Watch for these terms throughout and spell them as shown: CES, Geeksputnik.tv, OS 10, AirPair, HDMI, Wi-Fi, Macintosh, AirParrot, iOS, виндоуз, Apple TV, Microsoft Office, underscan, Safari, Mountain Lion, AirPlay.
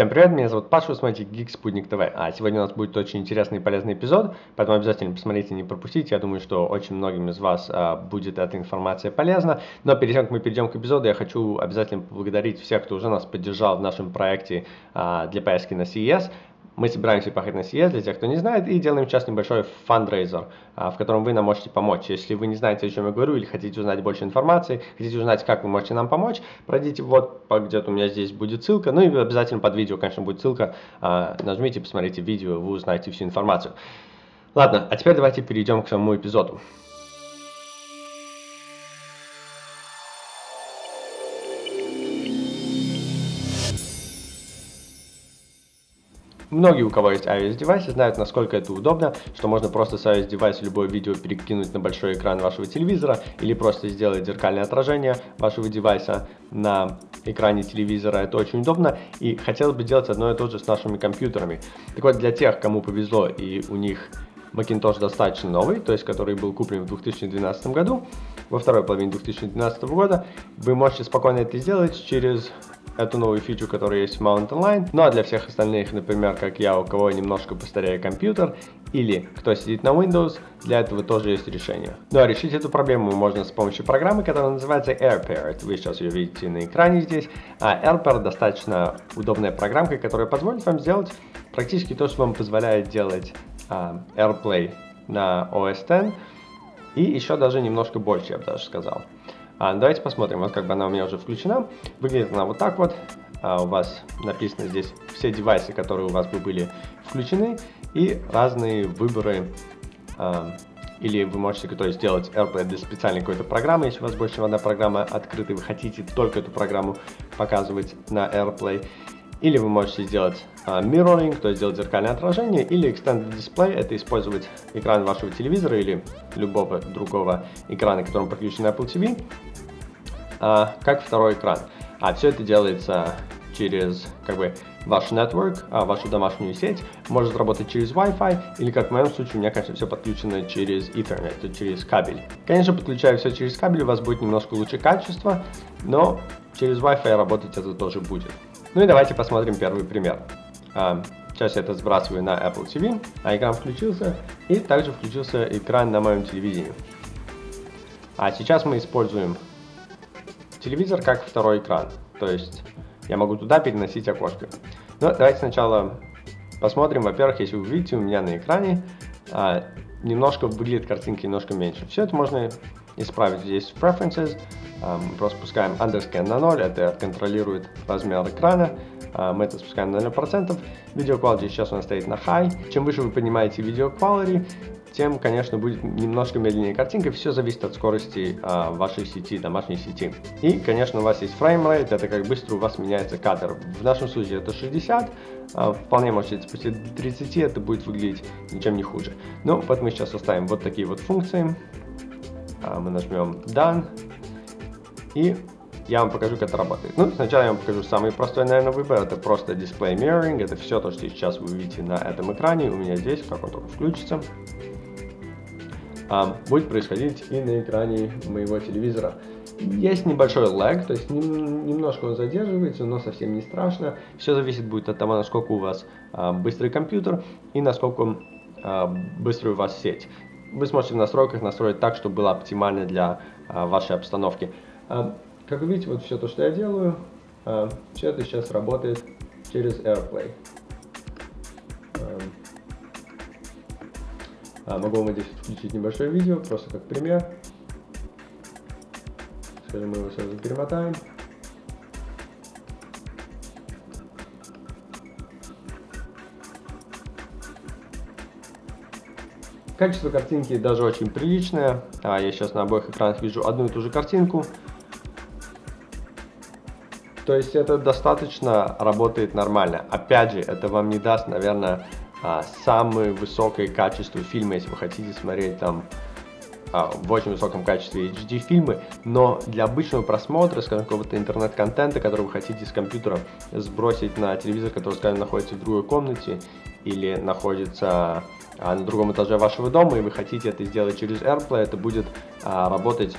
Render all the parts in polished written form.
Всем привет, меня зовут Паша, вы смотрите Geeksputnik.tv. А сегодня у нас будет очень интересный и полезный эпизод, поэтому обязательно посмотрите, не пропустите. Я думаю, что очень многим из вас будет эта информация полезна. Но перед тем, как мы перейдем к эпизоду, я хочу обязательно поблагодарить всех, кто уже нас поддержал в нашем проекте для поездки на CES. Мы собираемся поехать на CES, для тех, кто не знает, и делаем сейчас небольшой фандрейзер, в котором вы нам можете помочь. Если вы не знаете, о чем я говорю, или хотите узнать больше информации, хотите узнать, как вы можете нам помочь, пройдите вот, где-то у меня здесь будет ссылка, ну и обязательно под видео, конечно, будет ссылка, нажмите, посмотрите видео, вы узнаете всю информацию. Ладно, а теперь давайте перейдем к самому эпизоду. Многие, у кого есть iOS-девайсы, знают, насколько это удобно, что можно просто с iOS-девайса любое видео перекинуть на большой экран вашего телевизора или просто сделать зеркальное отражение вашего девайса на экране телевизора. Это очень удобно, и хотелось бы делать одно и то же с нашими компьютерами. Так вот, для тех, кому повезло и у них Macintosh достаточно новый, то есть который был куплен в 2012 году, во второй половине 2012 года, вы можете спокойно это сделать через эту новую фичу, которая есть в Mountain Lion. Ну а для всех остальных, например, как я, у кого немножко постарее компьютер, или кто сидит на Windows, для этого тоже есть решение. Ну а решить эту проблему можно с помощью программы, которая называется AirPair. Вы сейчас ее видите на экране здесь. А AirPair достаточно удобная программка, которая позволит вам сделать практически то, что вам позволяет делать AirPlay на OS 10, и еще даже немножко больше, я бы даже сказал. Давайте посмотрим, вот как бы она у меня уже включена. Выглядит она вот так вот. У вас написано здесь все девайсы, которые у вас бы были включены, и разные выборы. Или вы можете, то есть, сделать AirPlay для специальной какой-то программы, если у вас больше чем одна программа открыта, и вы хотите только эту программу показывать на AirPlay. Или вы можете сделать mirroring, то есть сделать зеркальное отражение, или extended display, это использовать экран вашего телевизора или любого другого экрана, к которому подключен Apple TV, как второй экран. А все это делается через как бы ваш network, вашу домашнюю сеть, может работать через Wi-Fi, или как в моем случае, у меня, конечно, все подключено через Ethernet, через кабель. Конечно, подключая все через кабель, у вас будет немножко лучше качество, но через Wi-Fi работать это тоже будет. Ну и давайте посмотрим первый пример. Сейчас я это сбрасываю на Apple TV, а экран включился, и также включился экран на моем телевидении. А сейчас мы используем телевизор как второй экран, то есть я могу туда переносить окошко. Но давайте сначала посмотрим. Во-первых, если вы видите, у меня на экране немножко выглядит картинка немножко меньше. Все это можно исправить здесь в Preferences. Мы просто спускаем underscan на 0, это контролирует размер экрана, мы это спускаем на 0%. Video quality сейчас у нас стоит на high. Чем выше вы поднимаете video quality, тем, конечно, будет немножко медленнее картинка, все зависит от скорости вашей сети, домашней сети. И, конечно, у вас есть фреймрейт, это как быстро у вас меняется кадр. В нашем случае это 60, вполне можете спустить до 30, это будет выглядеть ничем не хуже. Ну, вот мы сейчас оставим вот такие вот функции, мы нажмем Done. И я вам покажу, как это работает. Ну, сначала я вам покажу самый простой, наверное, выбор. Это просто Display Mirroring. Это все то, что сейчас вы видите на этом экране. У меня здесь, как он только включится, будет происходить и на экране моего телевизора. Есть небольшой лаг, то есть немножко он задерживается, но совсем не страшно. Все зависит будет от того, насколько у вас быстрый компьютер и насколько быстрая у вас сеть. Вы сможете в настройках настроить так, чтобы было оптимально для вашей обстановки. Как вы видите, вот все то, что я делаю, все это сейчас работает через AirPlay. Могу вам здесь включить небольшое видео, просто как пример. Скажем, мы его сразу перемотаем. Качество картинки даже очень приличное. Я сейчас на обоих экранах вижу одну и ту же картинку. То есть это достаточно работает нормально. Опять же, это вам не даст, наверное, самое высокое качество фильма, если вы хотите смотреть там в очень высоком качестве HD фильмы, но для обычного просмотра, скажем, какого-то интернет-контента, который вы хотите с компьютера сбросить на телевизор, который, скажем, находится в другой комнате или находится на другом этаже вашего дома, и вы хотите это сделать через AirPlay, это будет работать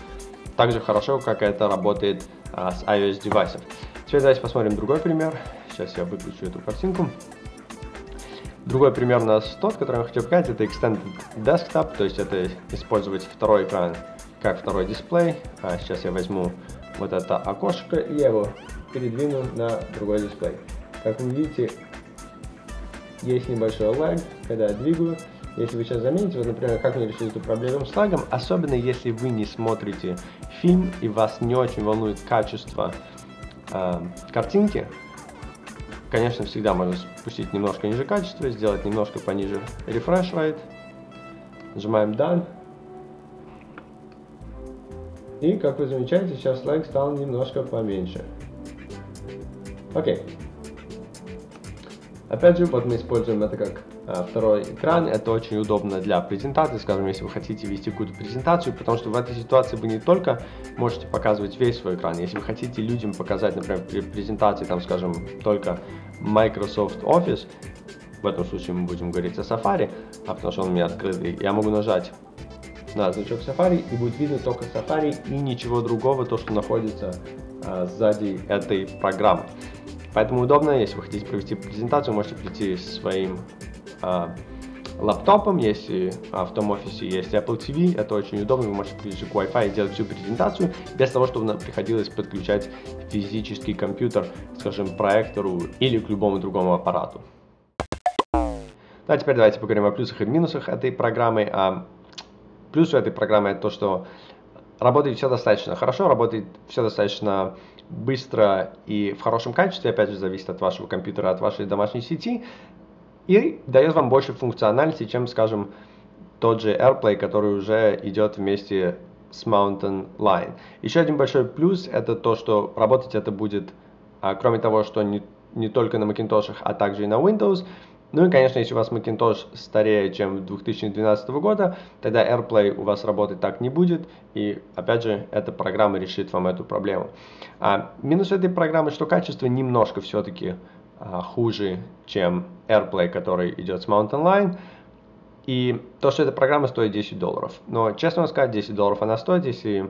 так же хорошо, как это работает с iOS-девайсов. Теперь давайте посмотрим другой пример. Сейчас я выключу эту картинку. Другой пример у нас тот, который я хотел показать, это Extended Desktop, то есть это использовать второй экран как второй дисплей. А сейчас я возьму вот это окошко и я его передвину на другой дисплей. Как вы видите, есть небольшой лаг, когда я двигаю. Если вы сейчас заметите, вот, например, как мне решить эту проблему с лагом, особенно если вы не смотрите фильм и вас не очень волнует качество картинки, конечно, всегда можно спустить немножко ниже качество, сделать немножко пониже refresh rate, нажимаем Done, и, как вы замечаете, сейчас лаг стал немножко поменьше. Окей. Опять же, вот мы используем это как второй экран, это очень удобно для презентации, скажем, если вы хотите вести какую-то презентацию, потому что в этой ситуации вы не только можете показывать весь свой экран, если вы хотите людям показать, например, при презентации, там, скажем, только Microsoft Office, в этом случае мы будем говорить о Safari, потому что он у меня открытый, я могу нажать на значок Safari, и будет видно только Safari и ничего другого, то, что находится сзади этой программы. Поэтому удобно, если вы хотите провести презентацию, можете прийти с своим лаптопом, если в том офисе есть Apple TV, это очень удобно, вы можете подключить к Wi-Fi и сделать всю презентацию, без того, чтобы нам приходилось подключать физический компьютер, скажем, проектору или к любому другому аппарату. А теперь давайте поговорим о плюсах и минусах этой программы. Плюс у этой программы это то, что работает все достаточно хорошо, работает все достаточно быстро и в хорошем качестве, опять же, зависит от вашего компьютера, от вашей домашней сети, и дает вам больше функциональности, чем, скажем, тот же AirPlay, который уже идет вместе с Mountain Lion. Еще один большой плюс это то, что работать это будет, кроме того, что не только на Macintosh, а также и на Windows. Ну и, конечно, если у вас Macintosh старее, чем 2012 года, тогда AirPlay у вас работать так не будет, и, опять же, эта программа решит вам эту проблему. Минус этой программы, что качество немножко все-таки хуже, чем AirPlay, который идет с Mountain Lion, и то, что эта программа стоит $10. Но, честно сказать, $10 она стоит, если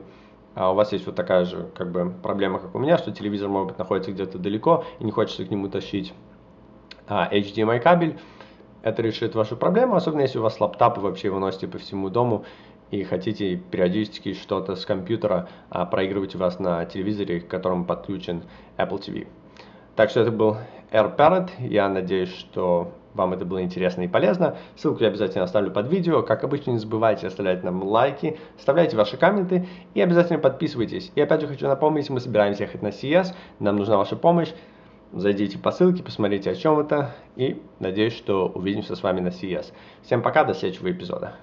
у вас есть вот такая же, как бы, проблема, как у меня, что телевизор, может быть, находится где-то далеко, и не хочется к нему тащить HDMI кабель, это решит вашу проблему, особенно если у вас лаптоп и вообще вы носите по всему дому и хотите периодически что-то с компьютера проигрывать у вас на телевизоре, к которому подключен Apple TV. Так что это был AirParrot, я надеюсь, что вам это было интересно и полезно. Ссылку я обязательно оставлю под видео. Как обычно, не забывайте оставлять нам лайки, оставляйте ваши комменты и обязательно подписывайтесь. И опять же хочу напомнить, мы собираемся ехать на CES, нам нужна ваша помощь. Зайдите по ссылке, посмотрите, о чем это, и надеюсь, что увидимся с вами на CES. Всем пока, до следующего эпизода.